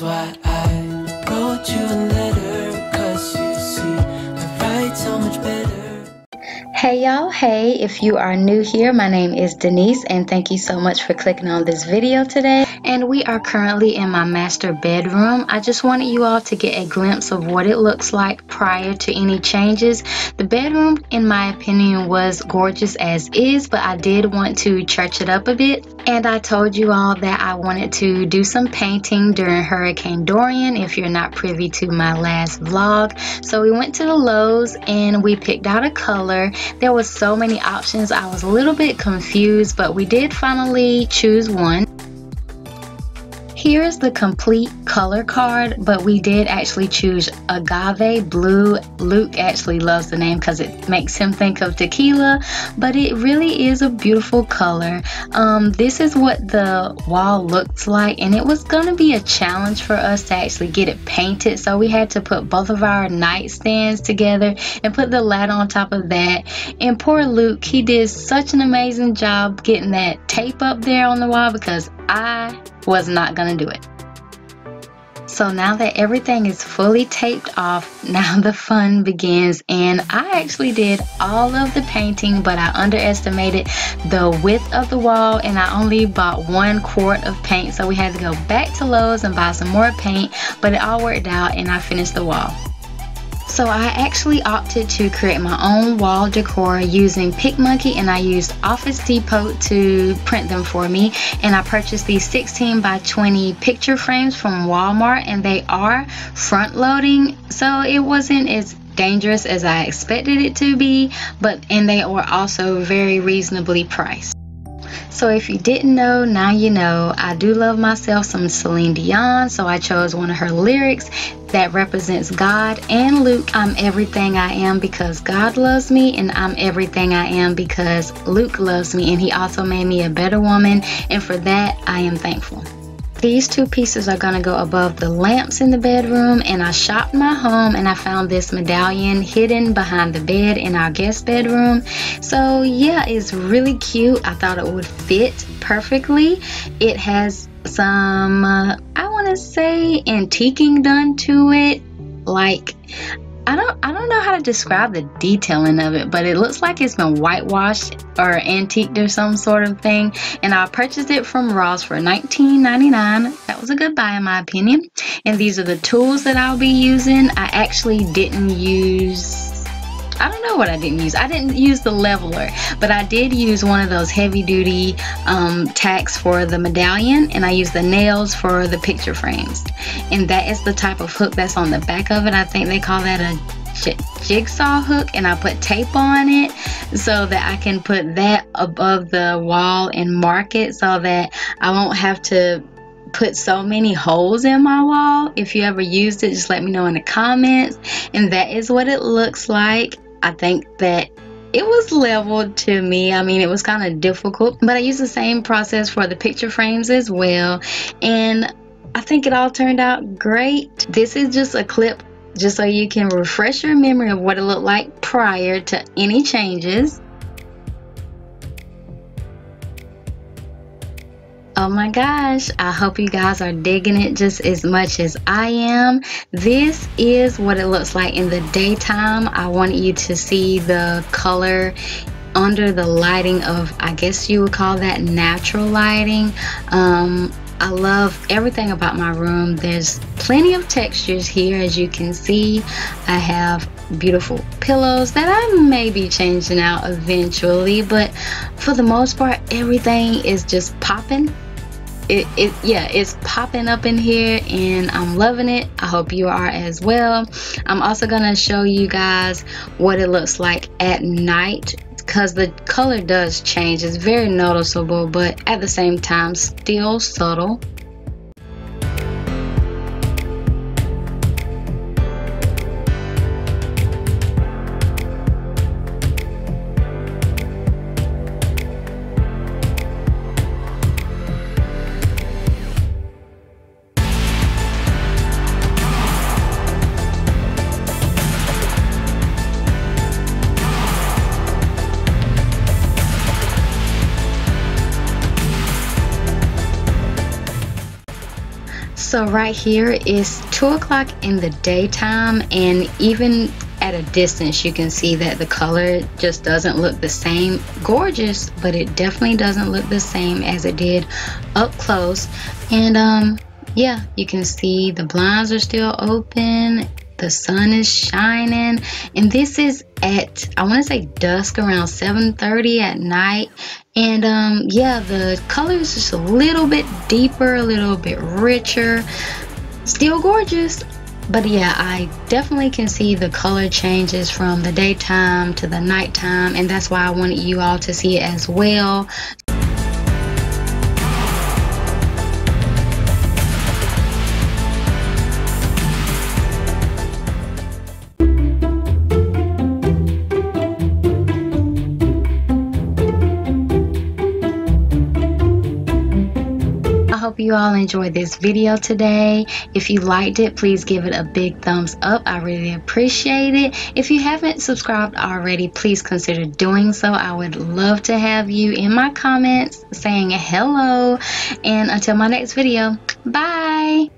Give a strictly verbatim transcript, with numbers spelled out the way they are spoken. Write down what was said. That's why I wrote you a letter, cause you see I write so much better. Hey y'all, hey, if you are new here, my name is Denise and thank you so much for clicking on this video today. And we are currently in my master bedroom. I just wanted you all to get a glimpse of what it looks like prior to any changes. The bedroom, in my opinion, was gorgeous as is, but I did want to church it up a bit. And I told you all that I wanted to do some painting during Hurricane Dorian, if you're not privy to my last vlog. So we went to the Lowe's and we picked out a color. There was so many options, I was a little bit confused, but we did finally choose one. Here's the complete color card, but we did actually choose Agave Blue. Luke actually loves the name because it makes him think of tequila, but it really is a beautiful color. Um, this is what the wall looks like, and it was going to be a challenge for us to actually get it painted, so we had to put both of our nightstands together and put the ladder on top of that. And poor Luke, he did such an amazing job getting that tape up there on the wall because I was not gonna do it. So now that everything is fully taped off, now the fun begins, and I actually did all of the painting, but I underestimated the width of the wall and I only bought one quart of paint, so we had to go back to Lowe's and buy some more paint, but it all worked out and I finished the wall. So I actually opted to create my own wall decor using PicMonkey, and I used Office Depot to print them for me, and I purchased these sixteen by twenty picture frames from Walmart, and they are front loading, so it wasn't as dangerous as I expected it to be, but and they were also very reasonably priced. So if you didn't know, now you know. I do love myself some Celine Dion, so I chose one of her lyrics that represents God and Luke. I'm everything I am because God loves me, and I'm everything I am because Luke loves me, and he also made me a better woman, and for that I am thankful. These two pieces are going to go above the lamps in the bedroom, and I shopped my home and I found this medallion hidden behind the bed in our guest bedroom. So yeah, it's really cute. I thought it would fit perfectly. It has some, uh, I want to say, antiquing done to it. Like, I don't, I don't know how to describe the detailing of it, but it looks like it's been whitewashed or antiqued or some sort of thing. And I purchased it from Ross for nineteen ninety-nine. That was a good buy in my opinion. And these are the tools that I'll be using. I actually didn't use, I don't know what I didn't use. I didn't use the leveler, but I did use one of those heavy duty um, tacks for the medallion, and I used the nails for the picture frames. And that is the type of hook that's on the back of it. I think they call that a jigsaw hook, and I put tape on it so that I can put that above the wall and mark it so that I won't have to put so many holes in my wall. If you ever used it, just let me know in the comments. And that is what it looks like. I think that it was leveled to me. I mean, it was kind of difficult, but I used the same process for the picture frames as well, and I think it all turned out great. This is just a clip just so you can refresh your memory of what it looked like prior to any changes. Oh my gosh, I hope you guys are digging it just as much as I am. This is what it looks like in the daytime. I want you to see the color under the lighting of, I guess you would call that natural lighting. Um, I love everything about my room. There's plenty of textures here, as you can see. I have beautiful pillows that I may be changing out eventually, but for the most part, everything is just popping. It, it, yeah, it's popping up in here and I'm loving it. I hope you are as well. I'm also gonna show you guys what it looks like at night, because the color does change. It's very noticeable, but at the same time still subtle. So right here is two o'clock in the daytime, and even at a distance you can see that the color just doesn't look the same. Gorgeous, but it definitely doesn't look the same as it did up close. And um, yeah, you can see the blinds are still open. The sun is shining, and this is at, I want to say, dusk, around seven thirty at night. And um, yeah, the color is just a little bit deeper, a little bit richer. Still gorgeous, but yeah, I definitely can see the color changes from the daytime to the nighttime, and that's why I wanted you all to see it as well. You all enjoyed this video today. If you liked it, please give it a big thumbs up. I really appreciate it. If you haven't subscribed already, please consider doing so. I would love to have you in my comments saying hello. And until my next video, bye.